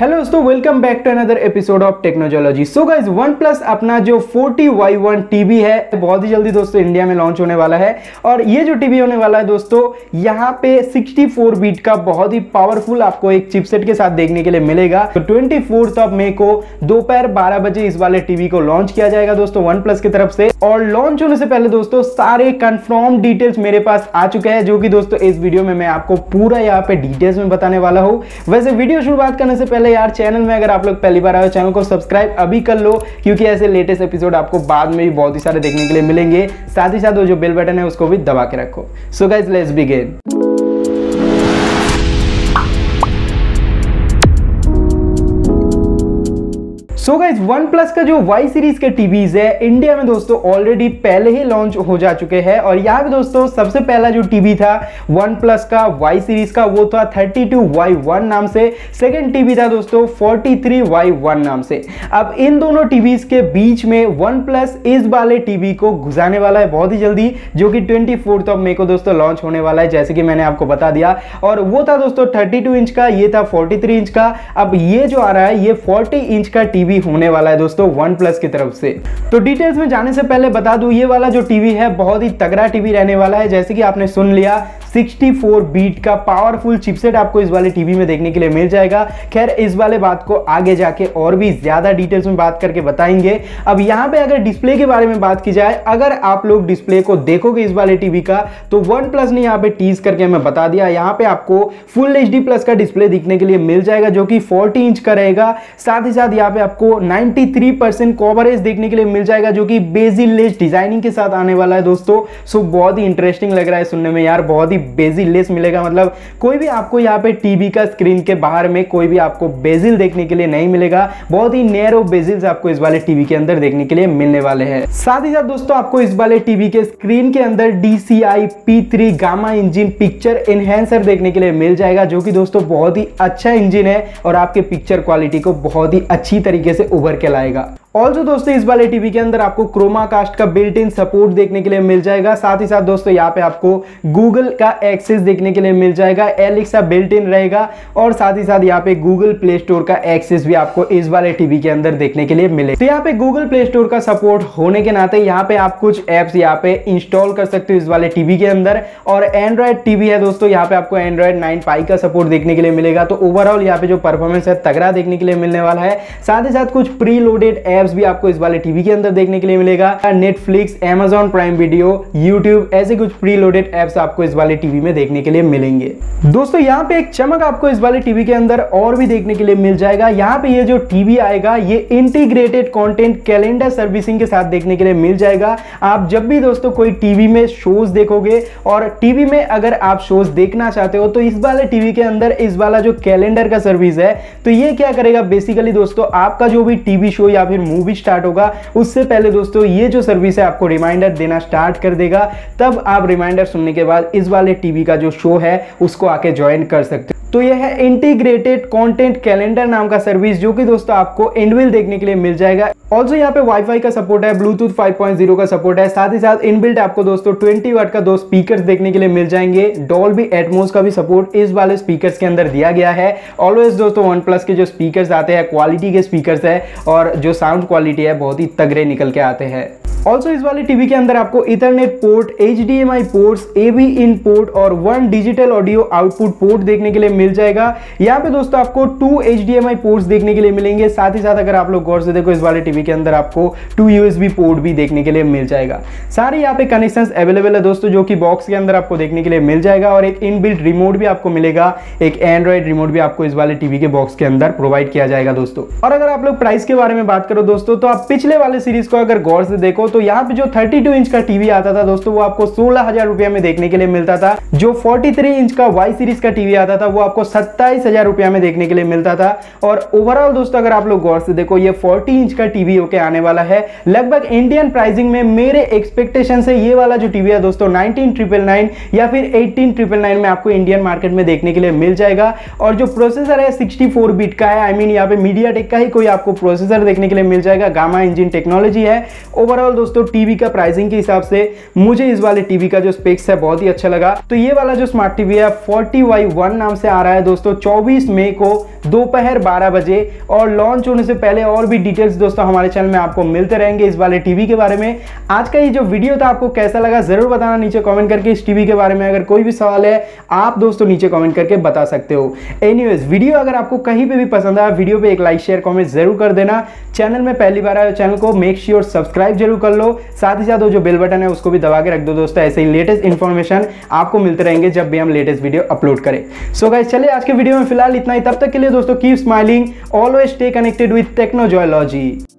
Hello दोस्तों, welcome back to another episode of टेक्नोजॉय logy. So guys, OnePlus अपना जो 40Y1 TV है बहुत ही जल्दी दोस्तों इंडिया में लॉन्च होने वाला है। और ये जो टीवी होने वाला है दोस्तों, यहाँ पे 64 बीट का बहुत ही पावरफुल आपको एक चिपसेट के साथ देखने के लिए मिलेगा। तो 24 मई को दोपहर 12 बजे इस वाले टीवी को लॉन्च किया जाएगा दोस्तों वन प्लस की तरफ से। और लॉन्च होने से पहले दोस्तों सारे कंफर्म डिटेल्स मेरे पास आ चुके हैं, जो कि दोस्तों इस वीडियो में मैं आपको पूरा यहाँ पे डिटेल्स में बताने वाला हूँ। वैसे वीडियो शुरुआत करने से पहले यार, चैनल में अगर आप लोग पहली बार आए हो, चैनल को सब्सक्राइब अभी कर लो, क्योंकि ऐसे लेटेस्ट एपिसोड आपको बाद में भी बहुत ही सारे देखने के लिए मिलेंगे। साथ ही साथ वो जो बेल बटन है उसको भी दबा के रखो। So guys, let's begin. So guys, OnePlus का जो वाई सीरीज के टीवीज है इंडिया में दोस्तों ऑलरेडी पहले ही लॉन्च हो जा चुके हैं। और यहाँ पे दोस्तों सबसे पहला जो टीवी था वन प्लस का वाई सीरीज का, वो था 32Y1 नाम से। सेकंड टीवी था दोस्तों 43Y1 नाम से। अब इन दोनों टीवीज के बीच में वन प्लस इस वाले टीवी को घुसाने वाला है बहुत ही जल्दी, जो कि 24 मई को दोस्तों लॉन्च होने वाला है, जैसे कि मैंने आपको बता दिया। और वो था दोस्तों 32 इंच का, ये था 43 इंच का। अब ये जो आ रहा है ये 40 इंच का टीवी होने वाला है दोस्तों वन प्लस की तरफ से। तो डिटेल्स में जाने से पहले बता दूं, ये वाला जो टीवी है बहुत ही तगड़ा टीवी रहने वाला है। जैसे कि आपने सुन लिया, 64 बीट का पावरफुल चिपसेट आपको इस वाले टीवी में देखने के लिए मिल जाएगा। खैर, इस वाले बात को आगे जाके और भी ज्यादा डिटेल्स में बात करके बताएंगे। अब यहाँ पे अगर डिस्प्ले के बारे में बात की जाए, अगर आप लोग डिस्प्ले को देखोगे इस वाले टीवी का, तो वन प्लस ने यहाँ पे टीज करके हमें बता दिया, यहाँ पे आपको फुल HD प्लस का डिस्प्ले दिखने के लिए मिल जाएगा, जो कि 40 इंच का रहेगा। साथ ही साथ यहाँ पे आपको 93% कवरेज देखने के लिए मिल जाएगा, जो कि बेजिलेस डिजाइनिंग के साथ आने वाला है दोस्तों। सो बहुत ही इंटरेस्टिंग लग रहा है सुनने में यार, बहुत ही बेजिलेस मिलेगा। मतलब कोई भी आपको यहाँ पे टीवी का स्क्रीन के बाहर में कोई भी आपको बेजिल देखने के लिए नहीं मिलेगा, बहुत ही नैरो बेजिल्स आपको इस वाले टीवी के अंदर देखने के लिए मिलने वाले हैं। साथ ही साथ दोस्तों आपको इस वाले टीवी के स्क्रीन के अंदर DCI P3 gamma engine picture enhancer देखने के लिए मिल जाएगा, जो कि दोस्तों बहुत ही अच्छा इंजिन है और आपके पिक्चर क्वालिटी को बहुत ही अच्छी तरीके से उभर के लाएगा। ऑल्सो दोस्तों इस वाले टीवी के अंदर आपको क्रोमाकास्ट का बिल्ट इन सपोर्ट देखने के लिए मिल जाएगा। साथ ही साथ दोस्तों यहाँ पे आपको गूगल का एक्सेस देखने के लिए मिल जाएगा, एलेक्सा बिल्ट इन रहेगा। और साथ ही साथ यहाँ पे गूगल प्ले स्टोर का एक्सेस भी आपको इस वाले टीवी के अंदर देखने के लिए मिलेगा। तो यहाँ पे गूगल प्ले स्टोर का सपोर्ट होने के नाते यहाँ पे आप कुछ एप्स यहाँ पे इंस्टॉल कर सकते हो इस वाले टीवी के अंदर। और एंड्रॉयड टीवी है दोस्तों, यहाँ पे आपको एंड्रॉयड 9 Pi का सपोर्ट देखने के लिए मिलेगा। तो ओवरऑल यहाँ पे जो परफॉर्मेंस है तगड़ा देखने के लिए मिलने वाला है। साथ ही साथ कुछ प्री लोडेड एप्स भी आपको इस वाले टीवी के अंदर देखने के लिए मिलेगा। Netflix, Amazon Prime Video, YouTube, ऐसे कुछ प्रीलोडेड एप्स आपको इस वाले टीवी में देखने के लिए मिलेंगे। दोस्तों यहाँ पे एक चमक आपको इस वाले टीवी के अंदर और भी देखने के लिए मिल जाएगा। यहाँ पे ये जो टीवी आएगा ये इंटीग्रेटेड कंटेंट कैलेंडर सर्विसिंग के साथ देखने के लिए मिल जाएगा। आप जब भी दोस्तों कोई टीवी में शोज देखोगे और टीवी में अगर आप शोज देखना चाहते हो, तो इस वाले टीवी के अंदर इस वाला जो कैलेंडर का सर्विस है, तो ये क्या करेगा बेसिकली दोस्तों, आपका जो भी टीवी शो या फिर मूवी स्टार्ट होगा उससे पहले दोस्तों ये जो सर्विस है आपको रिमाइंडर देना स्टार्ट कर देगा। तब आप रिमाइंडर सुनने के बाद इस वाले टीवी का जो शो है उसको आके ज्वाइन कर सकते हो। तो यह है इंटीग्रेटेड कंटेंट कैलेंडर नाम का सर्विस, जो कि दोस्तों आपको इनबिल्ट देखने के लिए मिल जाएगा। ऑल्सो यहाँ पे वाईफाई का सपोर्ट है, ब्लूटूथ 5.0 का सपोर्ट है। साथ ही साथ इनबिल्ट आपको दोस्तों 20 वाट का 2 स्पीकर्स देखने के लिए मिल जाएंगे। डॉल्बी एटमोस का भी सपोर्ट इस वाले स्पीकर्स के अंदर दिया गया है। ऑलवेज दोस्तों वन प्लस के जो स्पीकर्स आते हैं क्वालिटी के स्पीकर्स है, और जो साउंड क्वालिटी है बहुत ही तगड़े निकल के आते हैं। ऑल्सो इस वाले टीवी के अंदर आपको ethernet port, HDMI ports, AV in port और 1 डिजिटल ऑडियो आउटपुट पोर्ट देखने के लिए मिल जाएगा। यहाँ पे दोस्तों आपको 2 HDMI पोर्ट्स देखने के लिए मिलेंगे। साथ ही साथ अगर आप लोग गौर से देखो इस वाले टीवी के अंदर आपको 2 USB पोर्ट भी देखने के लिए मिल जाएगा। सारे यहाँ पे कनेक्शंस अवेलेबल है दोस्तों, जो कि बॉक्स के अंदर आपको देखने के लिए मिल जाएगा। और एक इनबिल्ट रिमोट भी आपको मिलेगा, एक एंड्रॉइड रिमोट भी आपको इस वाले टीवी के बॉक्स के अंदर प्रोवाइड किया जाएगा दोस्तों। और अगर आप लोग प्राइस के बारे में बात करो दोस्तों, तो आप पिछले वाले सीरीज को अगर गौर से देखो, तो यहाँ पे जो 32 इंच का टीवी आता था दोस्तों वो आपको 16,000 रुपया में देखने के लिए मिलता था। जो 43 इंच का वाई सीरीज का टीवी आता था वो आपको 27,000 रुपया में देखने के लिए मिलता था। और ओवरऑल दोस्तों अगर आप लोग गौर से देखो ये 40 इंच का टीवी होके आने वाला है। लगभग इंडियन प्राइसिंग में मेरे एक्सपेक्टेशन से ये वाला जो टीवी है दोस्तों 19,999 या फिर 18,999 में आपको इंडियन मार्केट में देखने के लिए मिल जाएगा। और जो प्रोसेसर है 64 बीट का है, आई मीन यहाँ पे MediaTek का ही कोई आपको प्रोसेसर देखने के लिए मिल जाएगा, गामा इंजिन टेक्नोलॉजी है। ओवरऑल दोस्तों टीवी का प्राइसिंग के हिसाब से मुझे इस वाले टीवी का जो स्पेक्स है बहुत ही अच्छा लगा। तो ये वाला जो स्मार्ट टीवी है 40Y1 नाम से आ रहा है दोस्तों 24 मई को दोपहर 12 बजे और लॉन्च होने से पहले और भी डिटेल्स दोस्तों हमारे चैनल में आपको मिलते रहेंगे इस वाले टीवी के बारे में। आज का ये जो वीडियो था आपको कैसा लगा जरूर बताना नीचे कमेंट करके। इस टीवी के बारे में अगर कोई भी सवाल है आप दोस्तों नीचे कमेंट करके बता सकते हो। एनीवेज वीडियो अगर आपको कहीं पे भी पसंद आया वीडियो पे एक लाइक शेयर कमेंट जरूर कर देना। चैनल में पहली बार आए चैनल को मेक श्योर सब्सक्राइब जरूर कर लो, साथ ही साथ जो बेल बटन है उसको भी दबा के रख दो दोस्तों। ऐसे ही लेटेस्ट इन्फॉर्मेशन आपको मिलते रहेंगे जब भी हम लेटेस्ट वीडियो अपलोड करें। सो गाइस चलिए आज के वीडियो में फिलहाल इतना ही, तब तक के लिए दोस्तों keep smiling, always stay connected with टेक्नोजॉय logy.